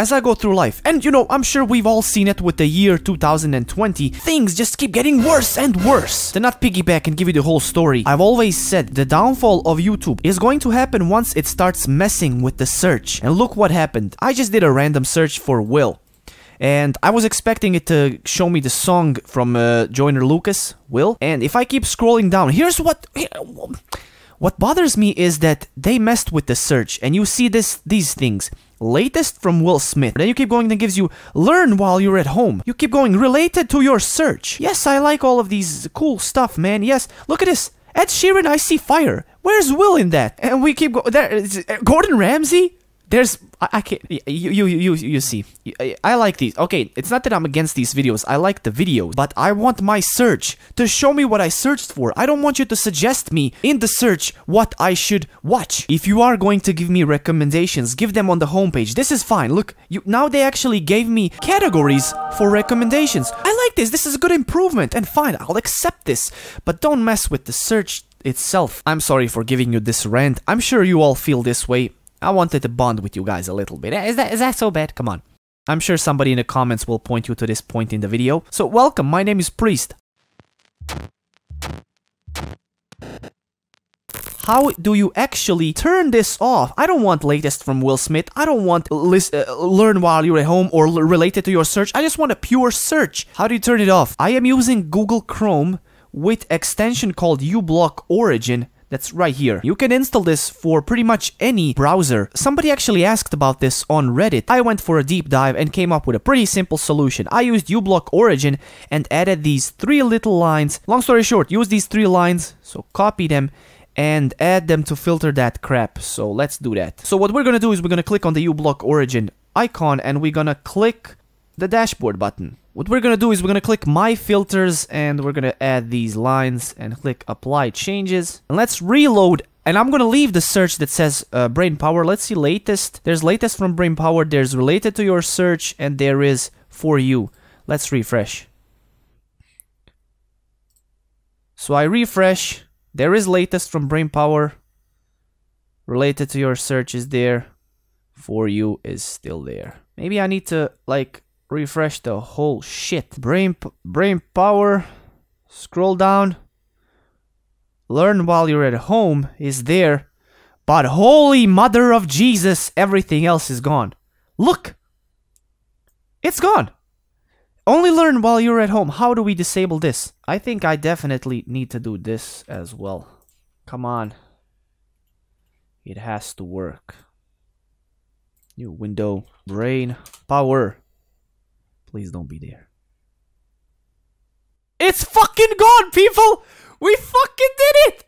as I go through life. And you know, I'm sure we've all seen it with the year 2020, things just keep getting worse and worse. To not piggyback and give you the whole story, I've always said the downfall of YouTube is going to happen once it starts messing with the search. And look what happened. I just did a random search for Will, and I was expecting it to show me the song from Joyner Lucas, Will. And if I keep scrolling down, here's what... what bothers me is that they messed with the search, and you see these things. Latest from Will Smith. Then you keep going, that gives you learn while you're at home. You keep going, related to your search. Yes, I like all of these cool stuff, man. Yes, look at this. Ed Sheeran, I see fire. Where's Will in that? And we keep going. There's Gordon Ramsay? There's... I can't... You see. I like these. Okay, it's not that I'm against these videos. I like the videos. But I want my search to show me what I searched for. I don't want you to suggest me in the search what I should watch. If you are going to give me recommendations, give them on the homepage. This is fine. Look, now they actually gave me categories for recommendations. I like this. This is a good improvement. And fine, I'll accept this. But don't mess with the search itself. I'm sorry for giving you this rant. I'm sure you all feel this way. I wanted to bond with you guys a little bit. Is that so bad? Come on. I'm sure somebody in the comments will point you to this point in the video. So welcome, my name is Priest. How do you actually turn this off? I don't want latest from Will Smith. I don't want learn while you're at home or related to your search. I just want a pure search. How do you turn it off? I am using Google Chrome with extension called uBlock Origin. That's right here. You can install this for pretty much any browser. Somebody actually asked about this on Reddit. I went for a deep dive and came up with a pretty simple solution. I used uBlock Origin and added these three little lines. Long story short, use these three lines, so copy them and add them to filter that crap. So let's do that. So what we're gonna do is we're gonna click on the uBlock Origin icon and we're gonna click the dashboard button. What we're gonna do is we're gonna click my filters and we're gonna add these lines and click apply changes. And let's reload, and I'm gonna leave the search that says brain power. Let's see latest. There's latest from brain power, there's related to your search, and there is for you. Let's refresh. So I refresh, there is latest from brain power, related to your search is there, for you is still there. Maybe I need to like refresh the whole shit. Brain power, scroll down, learn while you're at home is there, but holy mother of Jesus, everything else is gone. Look, it's gone. Only learn while you're at home. How do we disable this? I think I definitely need to do this as well. Come on, it has to work. New window, brain power. Please don't be there. It's fucking gone, people! We fucking did it!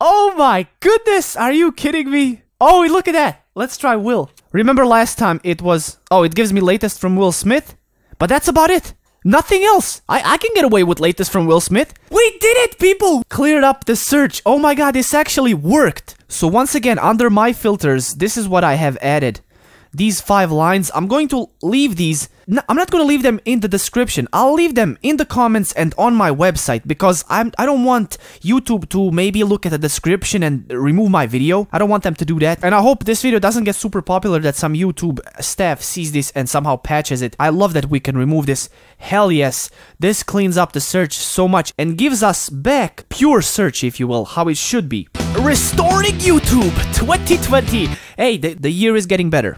Oh my goodness, are you kidding me? Oh, look at that! Let's try Will. Remember last time it was... Oh, it gives me latest from Will Smith? But that's about it. Nothing else. I can get away with latest from Will Smith. We did it, people! Cleared up the search. Oh my god, this actually worked. So once again, under my filters, this is what I have added. These five lines, I'm going to leave these. No, I'm not going to leave them in the description. I'll leave them in the comments and on my website, because I don't want YouTube to maybe look at the description and remove my video. I don't want them to do that. And I hope this video doesn't get super popular, that some YouTube staff sees this and somehow patches it. I love that we can remove this. Hell yes. This cleans up the search so much and gives us back pure search, if you will, how it should be. Restoring YouTube 2020. Hey, the year is getting better.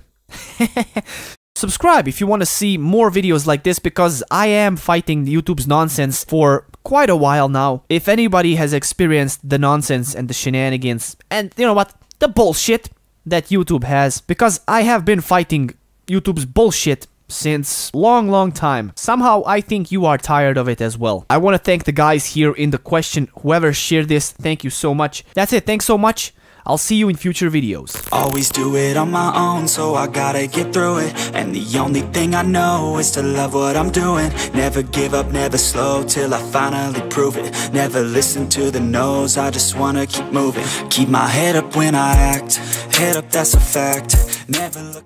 Subscribe if you want to see more videos like this, because I am fighting YouTube's nonsense for quite a while now. If anybody has experienced the nonsense and the shenanigans and, you know what, the bullshit that YouTube has, because I have been fighting YouTube's bullshit since long time. Somehow I think you are tired of it as well. I want to thank the guys here in the question, whoever shared this, thank you so much. That's it, thanks so much. I'll see you in future videos. Always do it on my own, so I gotta get through it. And the only thing I know is to love what I'm doing. Never give up, never slow, till I finally prove it. Never listen to the no's, I just wanna keep moving. Keep my head up when I act, head up, that's a fact. Never look